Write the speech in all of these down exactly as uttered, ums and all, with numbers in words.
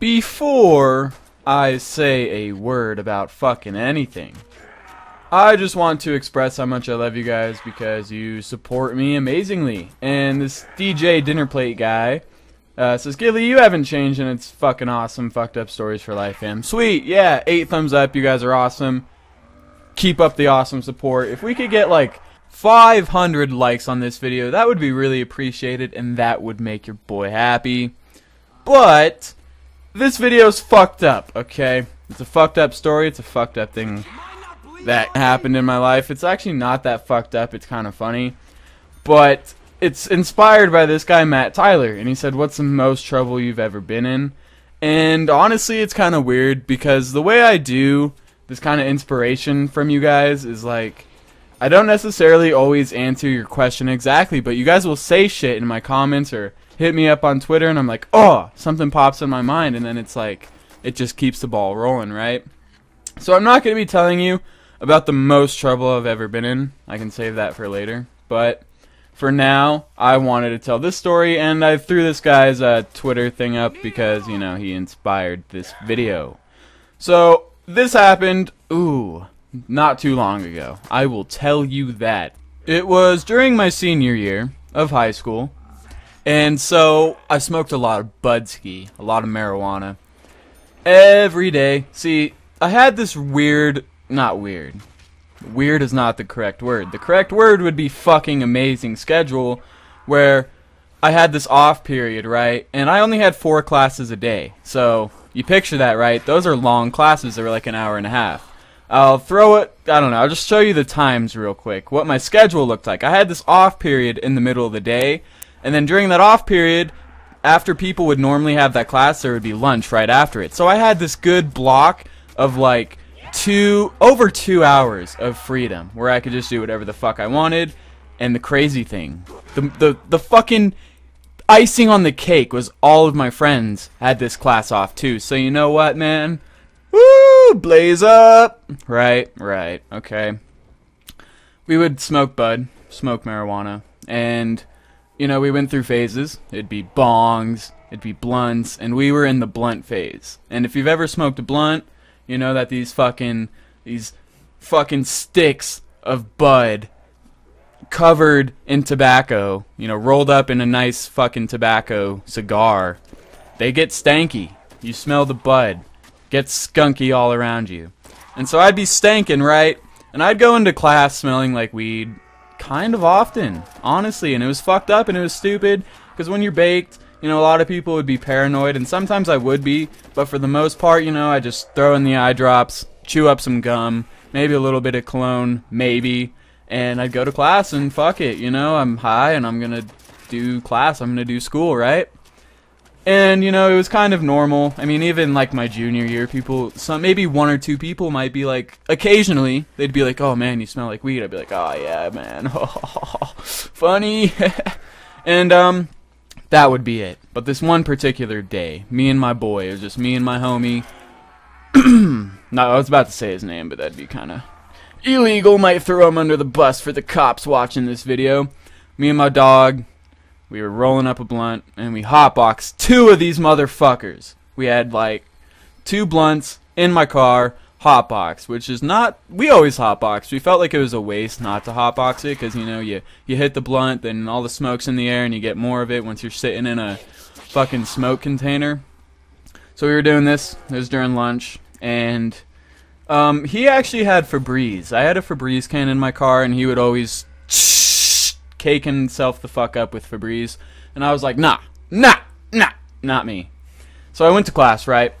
Before I say a word about fucking anything, I just want to express how much I love you guys because you support me amazingly. And this D J dinner plate guy uh, says, Gilly, you haven't changed, and it's fucking awesome. Fucked up stories for life, fam. Sweet, yeah, eight thumbs up. You guys are awesome. Keep up the awesome support. If we could get like five hundred likes on this video, that would be really appreciated, and that would make your boy happy. But this video's fucked up, okay? It's a fucked up story, it's a fucked up thing that happened in my life. It's actually not that fucked up, it's kind of funny. But it's inspired by this guy, Matt Tyler, and he said, what's the most trouble you've ever been in? And honestly, it's kind of weird, because the way I do this kind of inspiration from you guys is like, I don't necessarily always answer your question exactly, but you guys will say shit in my comments or hit me up on Twitter, and I'm like, oh, something pops in my mind, and then it's like, it just keeps the ball rolling, right? So I'm not going to be telling you about the most trouble I've ever been in. I can save that for later, but for now, I wanted to tell this story, and I threw this guy's uh, Twitter thing up because, you know, he inspired this video. So this happened, ooh, not too long ago. I will tell you that. It was during my senior year of high school. And so, I smoked a lot of budski, a lot of marijuana, every day. See, I had this weird, not weird, weird is not the correct word. The correct word would be fucking amazing schedule, where I had this off period, right? And I only had four classes a day. So, you picture that, right? Those are long classes, they were like an hour and a half. I'll throw it, I don't know, I'll just show you the times real quick, what my schedule looked like. I had this off period in the middle of the day. And then during that off period, after people would normally have that class, there would be lunch right after it. So I had this good block of like two, over two hours of freedom where I could just do whatever the fuck I wanted. And the crazy thing, the, the, the fucking icing on the cake was all of my friends had this class off too. So you know what, man? Woo! Blaze up! Right, right, okay. We would smoke bud, smoke marijuana, and you know, we went through phases. It'd be bongs, it'd be blunts, and we were in the blunt phase. And if you've ever smoked a blunt, you know that these fucking, these fucking sticks of bud covered in tobacco, you know, rolled up in a nice fucking tobacco cigar, they get stanky. You smell the bud, gets skunky all around you. And so I'd be stankin', right? And I'd go into class smelling like weed, kind of often, honestly, and it was fucked up and it was stupid, because when you're baked, you know, a lot of people would be paranoid, and sometimes I would be, but for the most part, you know, I just throw in the eye drops, chew up some gum, maybe a little bit of cologne, maybe, and I'd go to class and fuck it, you know, I'm high and I'm gonna do class, I'm gonna do school, right? And, you know, it was kind of normal. I mean, even like my junior year, people, some, maybe one or two people might be like, occasionally, they'd be like, oh man, you smell like weed. I'd be like, oh yeah, man. Funny. And, um, that would be it. But this one particular day, me and my boy, it was just me and my homie. No, I was about to say his name, but that'd be kind of illegal. Might throw him under the bus for the cops watching this video. Me and my dog. We were rolling up a blunt, and we hotboxed two of these motherfuckers. We had, like, two blunts in my car, hotbox, which is not... We always hotbox. We felt like it was a waste not to hotbox it, because, you know, you, you hit the blunt, then all the smoke's in the air, and you get more of it once you're sitting in a fucking smoke container. So we were doing this. It was during lunch, and um, he actually had Febreze. I had a Febreze can in my car, and he would always... caking himself the fuck up with Febreze, and I was like, nah, nah, nah, not me. So I went to class, right,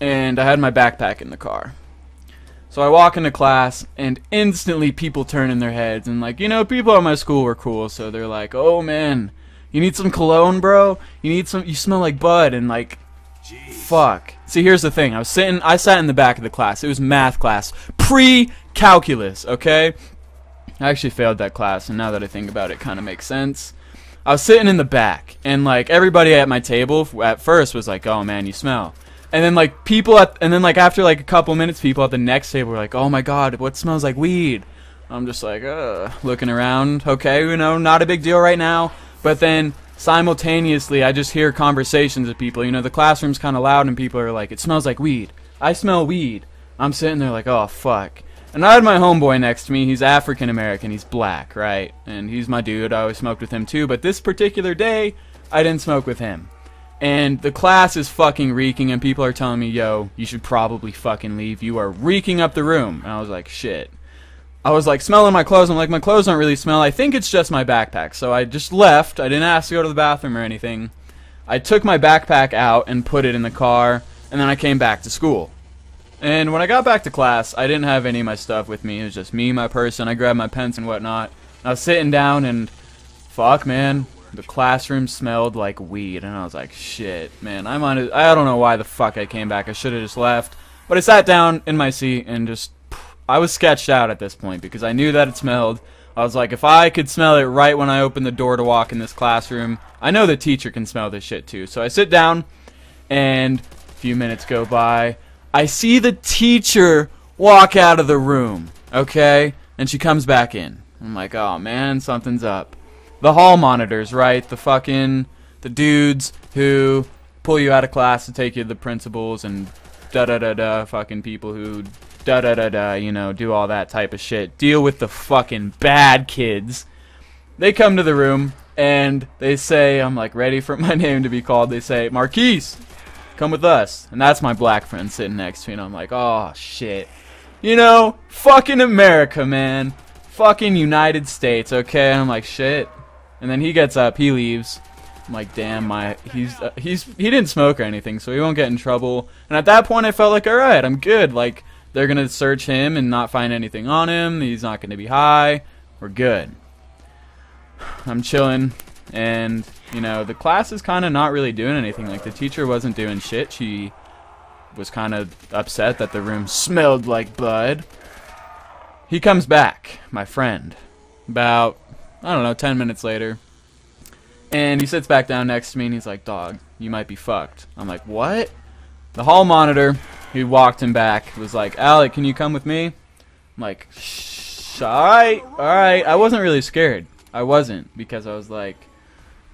and I had my backpack in the car. So I walk into class, and instantly people turn in their heads, and like, you know, people at my school were cool, so they're like, oh man, you need some cologne, bro? You need some, you smell like bud, and like, jeez. Fuck. See, here's the thing, I was sitting, I sat in the back of the class, it was math class, pre-calculus, okay? I actually failed that class, and now that I think about it, it kind of makes sense. I was sitting in the back, and like everybody at my table at first was like, "Oh man, you smell," and then like people at, and then like after like a couple minutes, people at the next table were like, "Oh my God, what smells like weed?" I'm just like, "Uh," looking around. Okay, you know, not a big deal right now. But then simultaneously I just hear conversations of people. You know, the classroom's kind of loud and people are like, it smells like weed. I smell weed. I'm sitting there like, oh, fuck. And I had my homeboy next to me. He's African American. He's black, right? And he's my dude. I always smoked with him, too. But this particular day, I didn't smoke with him. And the class is fucking reeking, and people are telling me, yo, you should probably fucking leave. You are reeking up the room. And I was like, shit. I was like smelling my clothes. I'm like, my clothes don't really smell. I think it's just my backpack. So I just left. I didn't ask to go to the bathroom or anything. I took my backpack out and put it in the car, and then I came back to school. And when I got back to class, I didn't have any of my stuff with me. It was just me, my purse, and I grabbed my pens and whatnot. I was sitting down, and fuck, man. The classroom smelled like weed, and I was like, shit, man, I might have, I don't know why the fuck I came back. I should have just left. But I sat down in my seat and just, I was sketched out at this point because I knew that it smelled. I was like, if I could smell it right when I opened the door to walk in this classroom, I know the teacher can smell this shit too. So I sit down, and a few minutes go by. I see the teacher walk out of the room, okay? And she comes back in. I'm like, oh, man, something's up. The hall monitors, right? The fucking, the dudes who pull you out of class to take you to the principals and da-da-da-da, fucking people who da-da-da-da, you know, do all that type of shit. Deal with the fucking bad kids. They come to the room, and they say, I'm like ready for my name to be called. They say, Marquise, come with us. And that's my black friend sitting next to me, and I'm like, oh, shit. You know, fucking America, man. Fucking United States, okay? And I'm like, shit. And then he gets up, he leaves. I'm like, damn, my he's uh, he's he didn't smoke or anything, so he won't get in trouble. And at that point, I felt like, all right, I'm good. Like, they're gonna search him and not find anything on him. He's not gonna be high. We're good. I'm chilling, and you know the class is kind of not really doing anything. Like the teacher wasn't doing shit. She was kind of upset that the room smelled like blood. He comes back, my friend, about, I don't know, ten minutes later, and he sits back down next to me, and he's like, dog, you might be fucked. I'm like, what? The hall monitor, he walked him back, was like, Alec, can you come with me? I'm like, shh, alright, alright. I wasn't really scared. I wasn't, because I was like,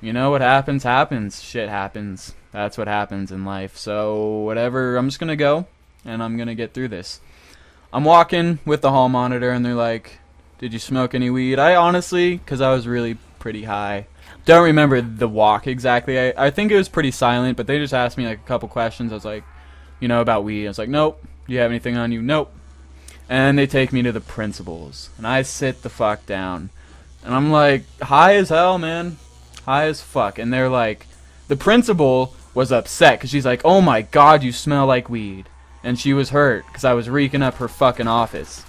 you know, what happens, happens. Shit happens. That's what happens in life. So, whatever, I'm just gonna go, and I'm gonna get through this. I'm walking with the hall monitor, and they're like, did you smoke any weed? I honestly, because I was really pretty high, don't remember the walk exactly. I, I think it was pretty silent, but they just asked me like a couple questions. I was like, you know, about weed. I was like, nope. Do you have anything on you? Nope. And they take me to the principal's, and I sit the fuck down. And I'm like, high as hell, man. High as fuck. And they're like, the principal was upset because she's like, oh my god, you smell like weed. And she was hurt because I was reeking up her fucking office.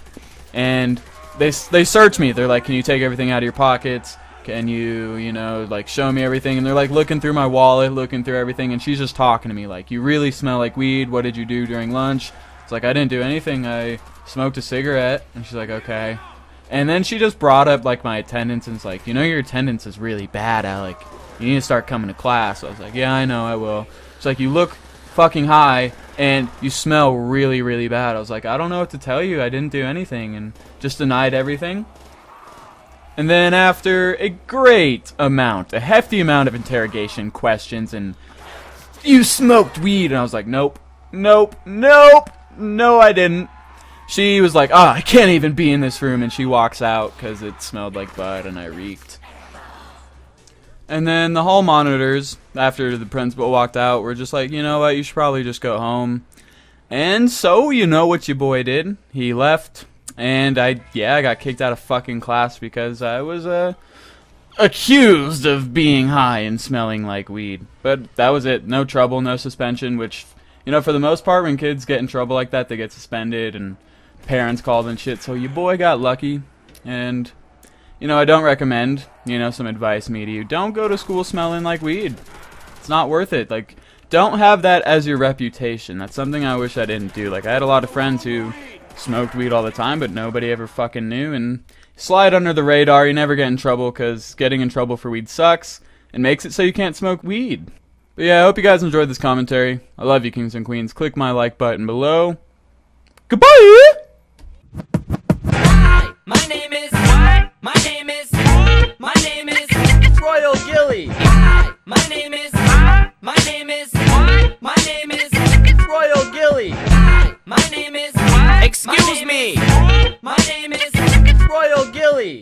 And They, they search me. They're like, can you take everything out of your pockets? Can you, you know, like, show me everything? And they're, like, looking through my wallet, looking through everything, and she's just talking to me, like, you really smell like weed. What did you do during lunch? It's like, I didn't do anything. I smoked a cigarette. And she's like, okay. And then she just brought up, like, my attendance, and it's like, you know, your attendance is really bad, Alec. You need to start coming to class. So I was like, yeah, I know, I will. It's like, you look fucking high, and you smell really, really bad. I was like, I don't know what to tell you. I didn't do anything, and just denied everything. And then after a great amount, a hefty amount of interrogation questions, and you smoked weed, and I was like, nope, nope, nope, no, I didn't. She was like, ah, oh, I can't even be in this room, and she walks out because it smelled like bud, and I reeked. And then the hall monitors, after the principal walked out, were just like, you know what, you should probably just go home. And so, you know what your boy did. He left, and I, yeah, I got kicked out of fucking class because I was, uh, accused of being high and smelling like weed. But that was it. No trouble, no suspension, which, you know, for the most part, when kids get in trouble like that, they get suspended, and parents called and shit. So your boy got lucky, and you know, I don't recommend, you know, some advice me to you. Don't go to school smelling like weed. It's not worth it. Like, don't have that as your reputation. That's something I wish I didn't do. Like, I had a lot of friends who smoked weed all the time, but nobody ever fucking knew. And slide under the radar. You never get in trouble because getting in trouble for weed sucks and makes it so you can't smoke weed. But yeah, I hope you guys enjoyed this commentary. I love you, kings and queens. Click my like button below. Goodbye! Hi, my name is... My name is, my name is Royal Gilly. Royal Gilly!